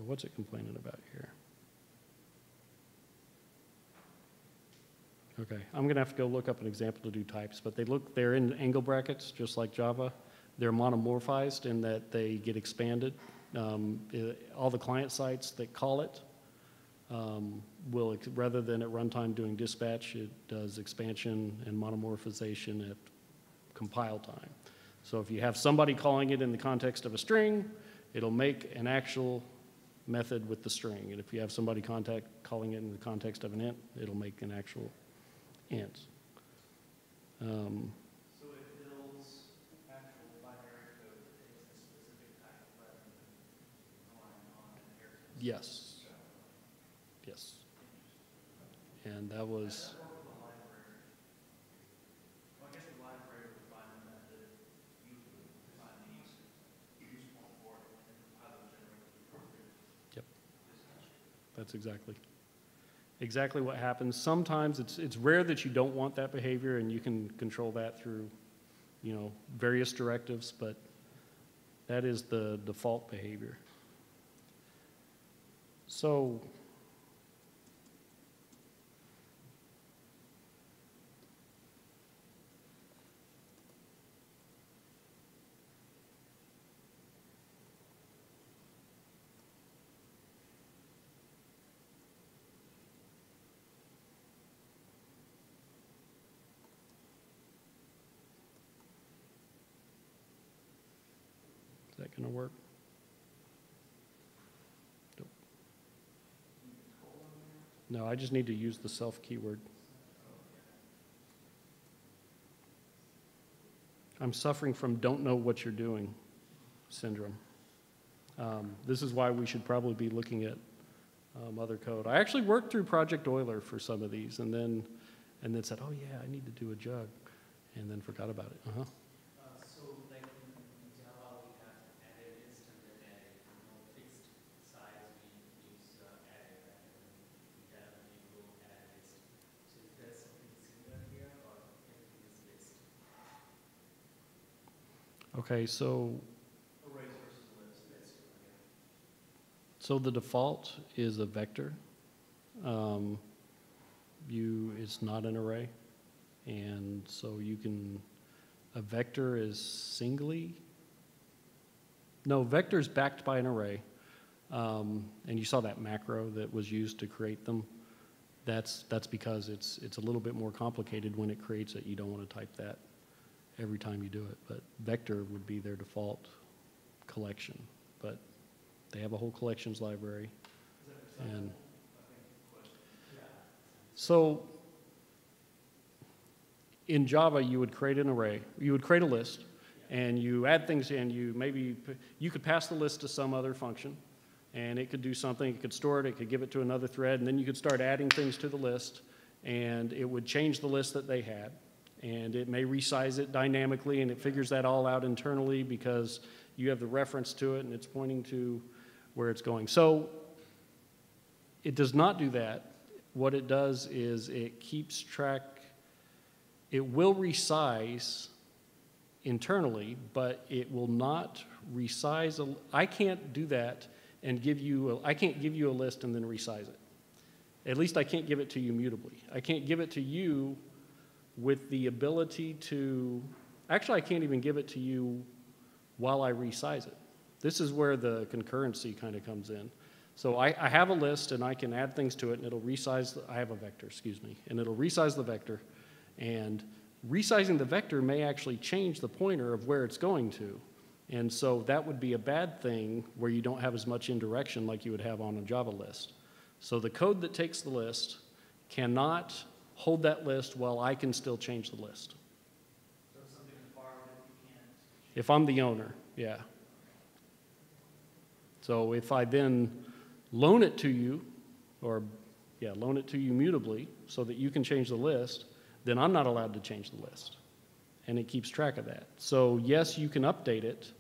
What's it complaining about here? Okay, I'm gonna have to go look up an example to do types, but they look, they're in angle brackets, just like Java. They're monomorphized in that they get expanded. Um, it, all the client sites that call it um, will, rather than at runtime doing dispatch, it does expansion and monomorphization at compile time. So if you have somebody calling it in the context of a string, it'll make an actual method with the string. And if you have somebody contact, calling it in the context of an int, it'll make an actual int. Um, so it builds actual binary code that takes a specific type rather than relying on an heritage. Yes. Yes. And that was... That's exactly, exactly what happens. Sometimes it's, it's rare that you don't want that behavior and you can control that through, you know, various directives, but that is the default behavior. So, gonna work? Nope. No, I just need to use the self keyword. I'm suffering from don't know what you're doing syndrome. Um, this is why we should probably be looking at um, other code. I actually worked through Project Euler for some of these, and then and then said, oh yeah, I need to do a jug, and then forgot about it. Uh-huh. Okay, so so the default is a vector. Um, you it's not an array, and so you can a vector is singly. No, vector is backed by an array, um, and you saw that macro that was used to create them. That's that's because it's it's a little bit more complicated when it creates it. You don't want to type that every time you do it, but vector would be their default collection. But they have a whole collections library. And so in Java, you would create an array. You would create a list, and you add things in. You maybe you could pass the list to some other function, and it could do something. It could store it. It could give it to another thread, and then you could start adding things to the list, and it would change the list that they had. And it may resize it dynamically, and it figures that all out internally because you have the reference to it and it's pointing to where it's going. So it does not do that. What it does is it keeps track. It will resize internally, but it will not resize. A, I can't do that and give you, a, I can't give you a list and then resize it. At least I can't give it to you mutably. I can't give it to you with the ability to, actually I can't even give it to you while I resize it. This is where the concurrency kind of comes in. So I, I have a list and I can add things to it and it'll resize, the, I have a vector, excuse me, and it'll resize the vector, and resizing the vector may actually change the pointer of where it's going to. And so that would be a bad thing where you don't have as much indirection like you would have on a Java list. So the code that takes the list cannot hold that list while I can still change the list. So if something is borrowed, you can't. If I'm the owner, yeah. So if I then loan it to you, or yeah, loan it to you mutably so that you can change the list, then I'm not allowed to change the list. And it keeps track of that. So yes, you can update it,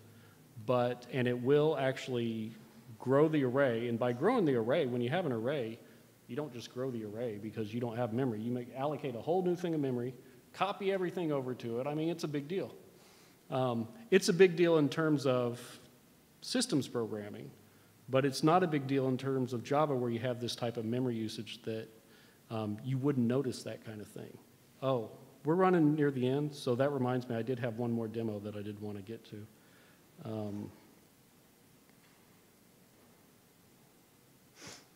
but, and it will actually grow the array. And by growing the array, when you have an array, you don't just grow the array because you don't have memory. You make, allocate a whole new thing of memory, copy everything over to it. I mean, it's a big deal. Um, it's a big deal in terms of systems programming, but it's not a big deal in terms of Java where you have this type of memory usage that um, you wouldn't notice that kind of thing. Oh, we're running near the end, so that reminds me I did have one more demo that I did want to get to. Um,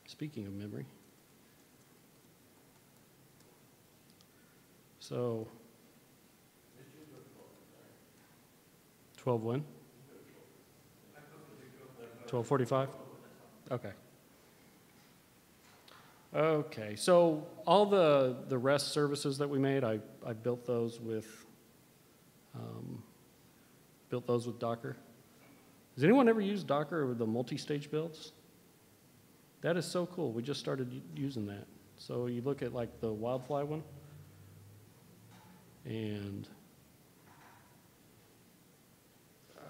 speaking of memory. So, twelve when? twelve forty-five? Okay. Okay, so all the, the REST services that we made, I, I built those with, um, built those with Docker. Has anyone ever used Docker or the multi-stage builds? That is so cool, we just started using that. So you look at like the Wildfly one, and uh,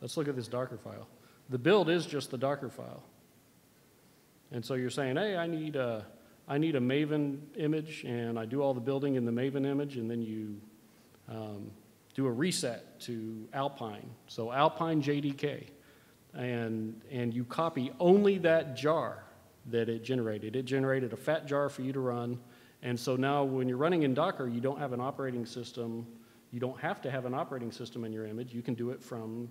let's look at this Docker file. The build is just the Docker file. And so you're saying, hey, I need a, I need a Maven image, and I do all the building in the Maven image, and then you um, do a reset to Alpine. So Alpine J D K, and, and you copy only that jar that it generated. It generated a fat jar for you to run, and so now when you're running in Docker, you don't have an operating system. You don't have to have an operating system in your image. You can do it from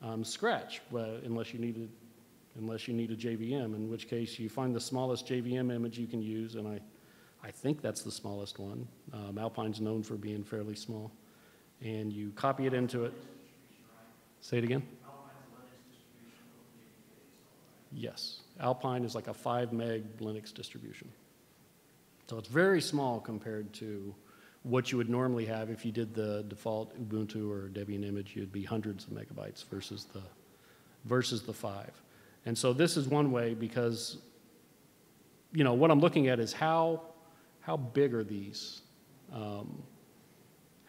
um, scratch, well, unless you need a, unless you need a J V M, in which case you find the smallest J V M image you can use, and I, I think that's the smallest one. Um, Alpine's known for being fairly small, and you copy it into it. Say it again. Yes. Alpine is like a five meg Linux distribution. So it's very small compared to what you would normally have if you did the default Ubuntu or Debian image, you'd be hundreds of megabytes versus the, versus the five. And so this is one way because, you know, what I'm looking at is how, how big are these, um,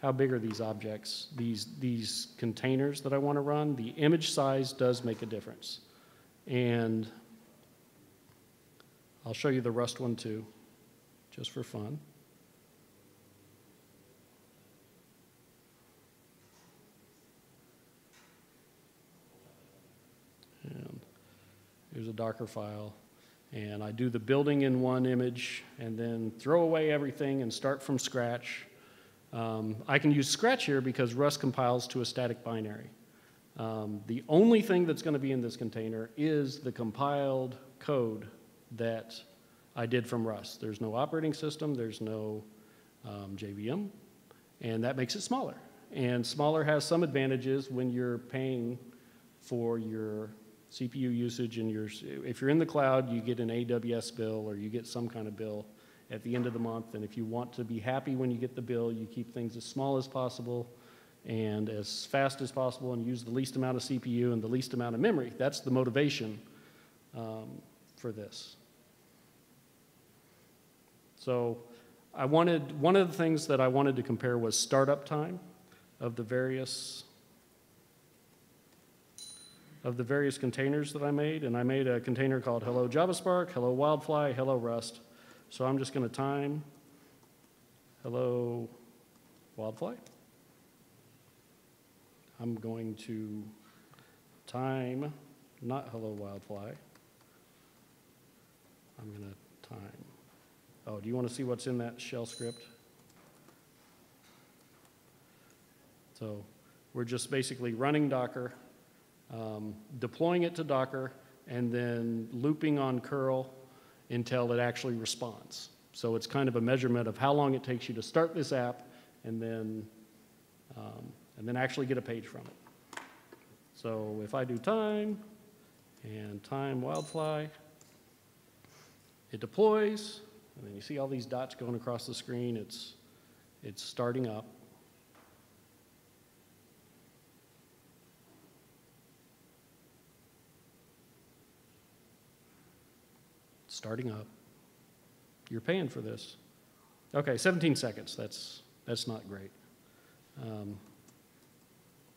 how big are these objects, these, these containers that I want to run? The image size does make a difference. And I'll show you the Rust one too, just for fun. And here's a Docker file. And I do the building in one image and then throw away everything and start from scratch. Um, I can use scratch here because Rust compiles to a static binary. Um, the only thing that's going to be in this container is the compiled code that I did from Rust. There's no operating system, there's no um, J V M, and that makes it smaller. And smaller has some advantages when you're paying for your C P U usage and your, if you're in the cloud, you get an A W S bill or you get some kind of bill at the end of the month, and if you want to be happy when you get the bill, you keep things as small as possible and as fast as possible and use the least amount of C P U and the least amount of memory. That's the motivation um, for this. So I wanted, one of the things that I wanted to compare was startup time of the various, of the various containers that I made, and I made a container called Hello JavaSpark, Hello Wildfly, Hello Rust. So I'm just gonna time Hello Wildfly. I'm going to time not Hello Wildfly. I'm gonna time. Oh, do you want to see what's in that shell script? So we're just basically running Docker, um, deploying it to Docker, and then looping on curl until it actually responds. So it's kind of a measurement of how long it takes you to start this app and then, um, and then actually get a page from it. So if I do time and time Wildfly, it deploys. And then you see all these dots going across the screen. It's, it's starting up. Starting up. You're paying for this. Okay, seventeen seconds. That's, that's not great. Um,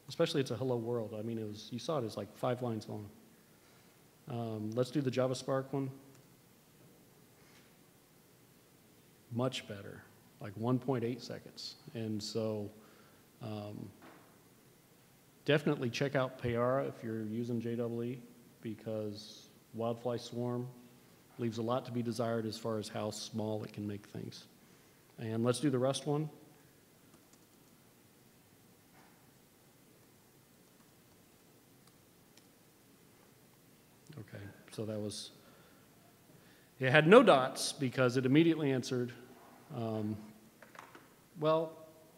especially it's a hello world. I mean, it was, you saw it, it was like five lines long. Um, let's do the JavaSpark one. Much better, like one point eight seconds. And so um, definitely check out Payara if you're using J W E, because Wildfly Swarm leaves a lot to be desired as far as how small it can make things. And let's do the Rust one. Okay, so that was, it had no dots because it immediately answered. Um, well,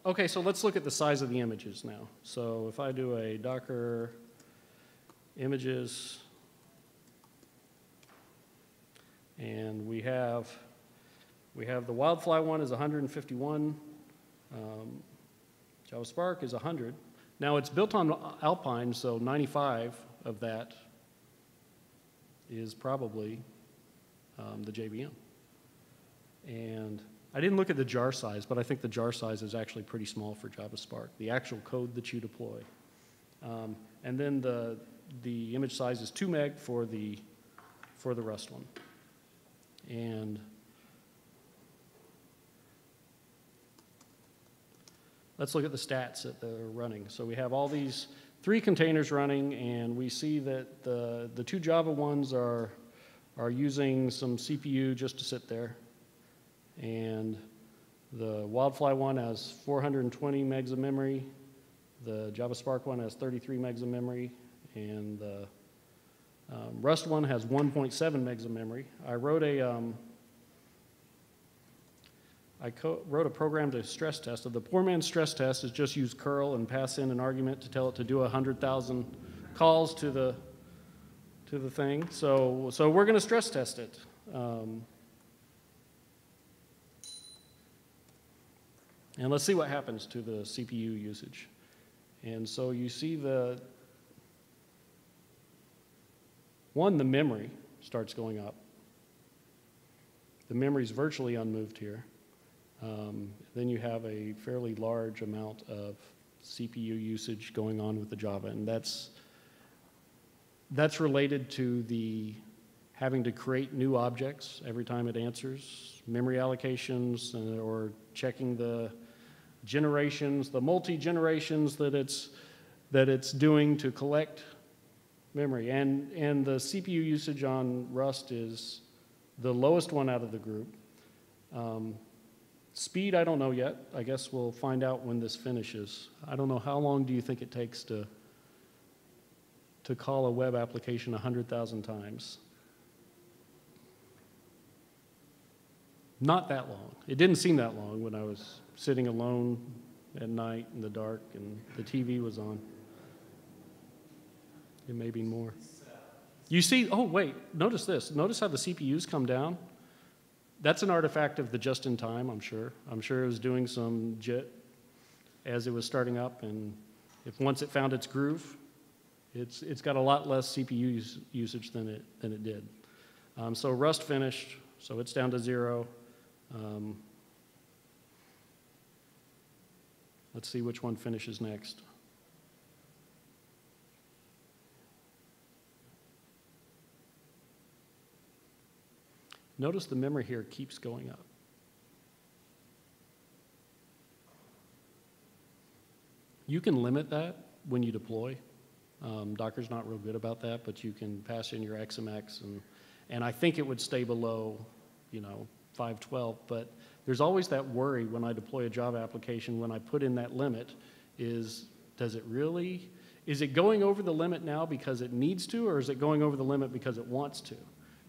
okay, so let's look at the size of the images now. So if I do a Docker images, and we have, we have the Wildfly one is one hundred fifty-one, um, JavaSpark is one hundred. Now it's built on Alpine, so ninety-five of that is probably Um, the J V M. And I didn't look at the jar size, but I think the jar size is actually pretty small for JavaSpark, the actual code that you deploy. Um, and then the, the image size is two meg for the, for the Rust one. And let's look at the stats that they're running. So we have all these three containers running, and we see that the, the two Java ones are are using some C P U just to sit there. And the Wildfly one has four hundred twenty megs of memory. The JavaSpark one has thirty-three megs of memory. And the um, Rust one has one point seven megs of memory. I wrote a, um, I co wrote a program to stress test. So the poor man's stress test is just use curl and pass in an argument to tell it to do one hundred thousand calls to the to the thing. So, so we're going to stress test it. Um, And let's see what happens to the C P U usage. And so you see the, one, the memory starts going up. The memory's virtually unmoved here. Um, then you have a fairly large amount of C P U usage going on with the Java, and that's, that's related to the having to create new objects every time it answers, memory allocations, uh, or checking the generations, the multi-generations that it's, that it's doing to collect memory. And, and the C P U usage on Rust is the lowest one out of the group. Um, Speed, I don't know yet. I guess we'll find out when this finishes. I don't know, how long do you think it takes to, to call a web application one hundred thousand times? Not that long. It didn't seem that long when I was sitting alone at night in the dark and the T V was on. It may be more. You see, oh wait, notice this. Notice how the C P Us come down. That's an artifact of the just-in-time, I'm sure. I'm sure it was doing some JIT as it was starting up, and if once it found its groove, it's, it's got a lot less C P U usage than it, than it did. Um, so Rust finished, so it's down to zero. Um, let's see which one finishes next. Notice the memory here keeps going up. You can limit that when you deploy. Um, Docker's not real good about that, but you can pass in your X M X, and, and I think it would stay below, you know, five twelve, but there's always that worry when I deploy a Java application, when I put in that limit, is does it really, is it going over the limit now because it needs to, or is it going over the limit because it wants to?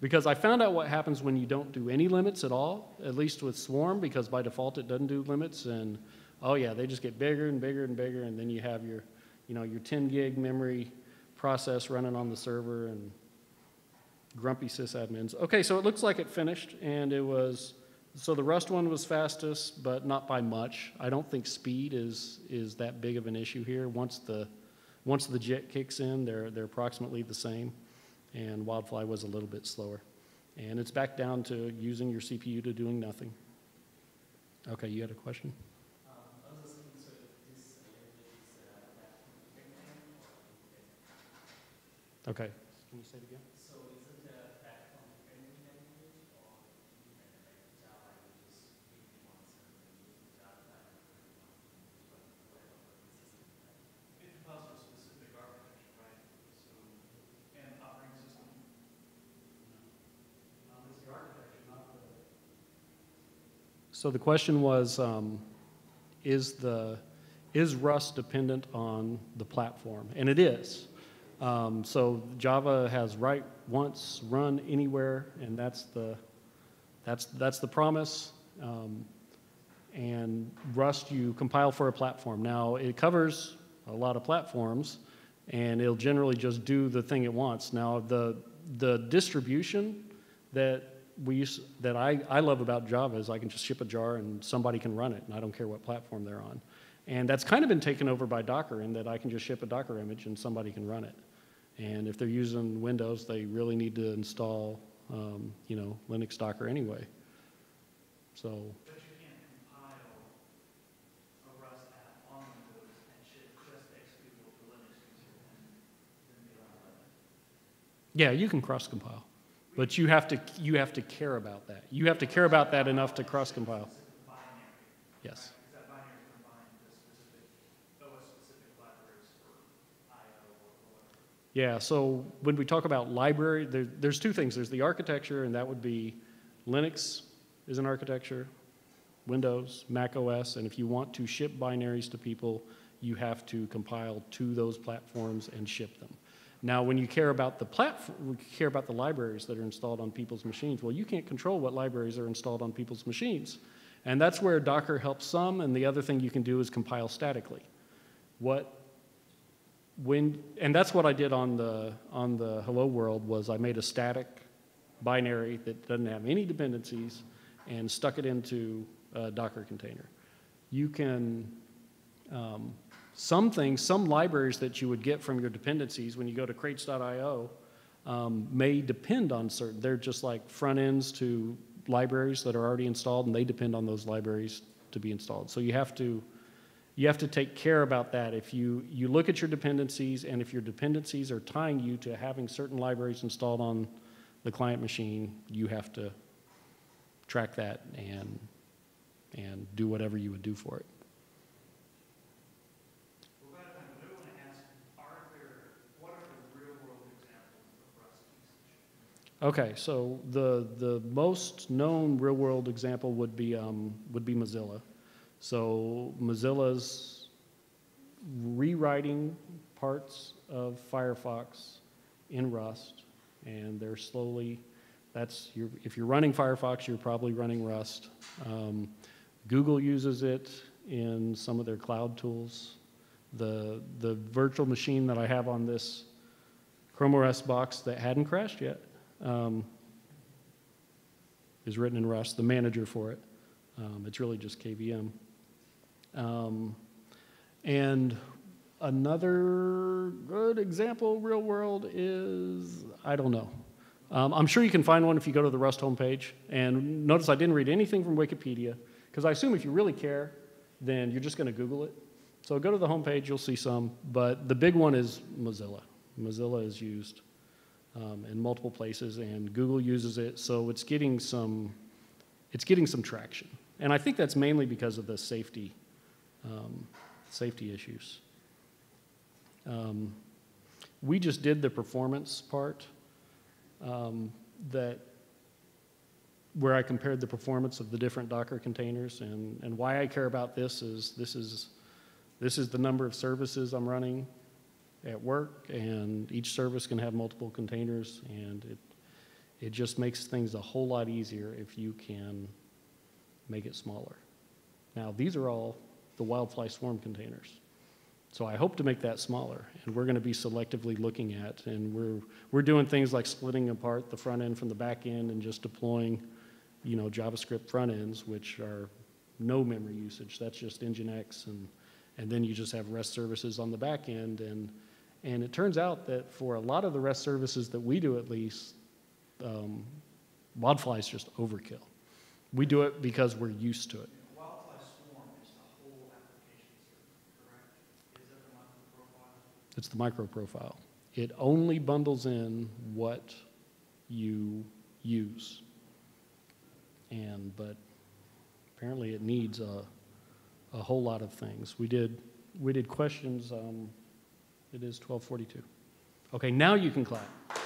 Because I found out what happens when you don't do any limits at all, at least with Swarm, because by default it doesn't do limits, and oh yeah, they just get bigger and bigger and bigger, and then you have your, you know, your ten gig memory process running on the server and grumpy sysadmins. Okay, so it looks like it finished, and it was, so the Rust one was fastest, but not by much. I don't think speed is, is that big of an issue here. Once the, once the JIT kicks in, they're, they're approximately the same. And Wildfly was a little bit slower. And it's back down to using your C P U to doing nothing. Okay, you had a question? Um, I was listening to this, uh, okay, can you say it again? So is it a platform dependent language, or like Java languages being ones and using Java language? It depends on specific architecture, right? And operating system. Um, it's the architecture, not the... So the question was, um, is, the, is Rust dependent on the platform? And it is. Um, so Java has write once, run anywhere, and that's the, that's, that's the promise. Um, and Rust, you compile for a platform. Now, it covers a lot of platforms, and it'll generally just do the thing it wants. Now, the, the distribution that, we use, that I, I love about Java is I can just ship a jar and somebody can run it, and I don't care what platform they're on. And that's kind of been taken over by Docker, in that I can just ship a Docker image and somebody can run it. And if they're using Windows, they really need to install um, you know, Linux Docker anyway. So. Yeah, you can cross-compile, but you have to you have to care about that. You have to care about that enough to cross-compile. Yes. Yeah. So when we talk about library, there, there's two things. There's the architecture, and that would be Linux is an architecture, Windows, Mac O S, and if you want to ship binaries to people, you have to compile to those platforms and ship them. Now, when you care about the platform, care about the libraries that are installed on people's machines, well, you can't control what libraries are installed on people's machines. And that's where Docker helps some, and the other thing you can do is compile statically. What, when, and that's what I did on the, on the Hello World, was I made a static binary that doesn't have any dependencies and stuck it into a Docker container. you can, um, some things, some libraries that you would get from your dependencies when you go to crates dot i o um, may depend on certain, they're just like front ends to libraries that are already installed, and they depend on those libraries to be installed. So you have to, you have to take care about that. If you, you look at your dependencies, and if your dependencies are tying you to having certain libraries installed on the client machine, you have to track that and, and do whatever you would do for it. Okay, so the the most known real world example would be um, would be Mozilla. So Mozilla's rewriting parts of Firefox in Rust, and they're slowly. That's your, if you're running Firefox, you're probably running Rust. Um, Google uses it in some of their cloud tools. The the virtual machine that I have on this Chrome O S box that hadn't crashed yet. Um, is written in Rust, the manager for it. Um, it's really just K V M. Um, and another good example, real world, is, I don't know. Um, I'm sure you can find one if you go to the Rust homepage. And notice I didn't read anything from Wikipedia, because I assume if you really care, then you're just going to Google it. So go to the homepage, you'll see some. But the big one is Mozilla. Mozilla is used Um, in multiple places, and Google uses it, so it's getting some, it's getting some traction, and I think that's mainly because of the safety, um, safety issues. Um, we just did the performance part, um, that where I compared the performance of the different Docker containers, and and why I care about this is this is this is the number of services I'm running at work, and each service can have multiple containers, and it it just makes things a whole lot easier if you can make it smaller. Now these are all the Wildfly Swarm containers, so I hope to make that smaller, and we're going to be selectively looking at, and we're we're doing things like splitting apart the front end from the back end and just deploying, you know, JavaScript front ends which are no memory usage. That's just Nginx, and and then you just have REST services on the back end. And And it turns out that for a lot of the REST services that we do, at least, um, Wildfly is just overkill. We do it because we're used to it. Yeah, Wildfly Swarm is the whole application service, correct? Is that the micro profile? It's the micro profile. It only bundles in what you use. And but apparently it needs a a whole lot of things. We did we did questions. Um, It is twelve forty-two. Okay, now you can clap.